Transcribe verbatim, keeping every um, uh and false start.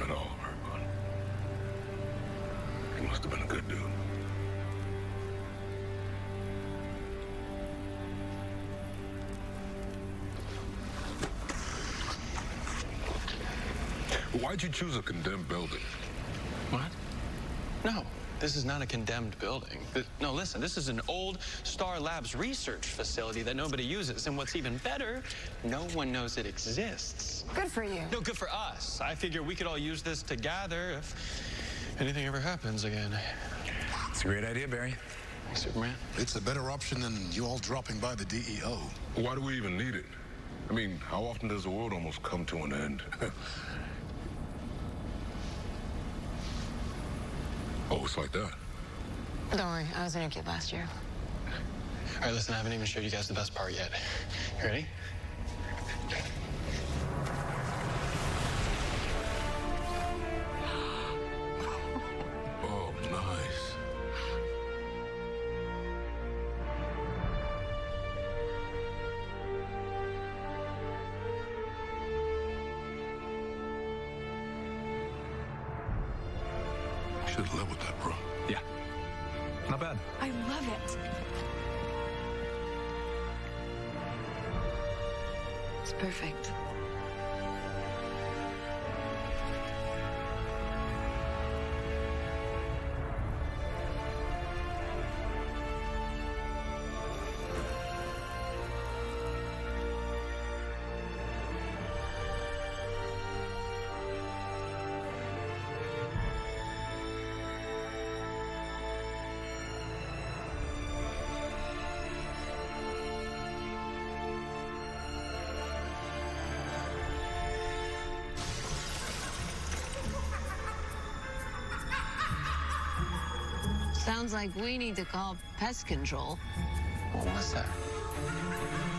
him at all, Ergon. He must have been a good dude. Why'd you choose a condemned building? What? No, this is not a condemned building. No, listen, this is an old Star Labs research facility that nobody uses. And what's even better, no one knows it exists. Good for you. No, good for us. I figure we could all use this to gather if anything ever happens again. It's a great idea, Barry. Thanks, Superman. It's a better option than you all dropping by the D E O. Why do we even need it? I mean, how often does the world almost come to an end? Oh, it's like that. Don't worry, I was in your kid last year. All right, listen, I haven't even showed you guys the best part yet. You ready? Oh, nice. Should have led with that, bro. Yeah. Not bad. I love it. It's perfect. Sounds like we need to call pest control. What was that?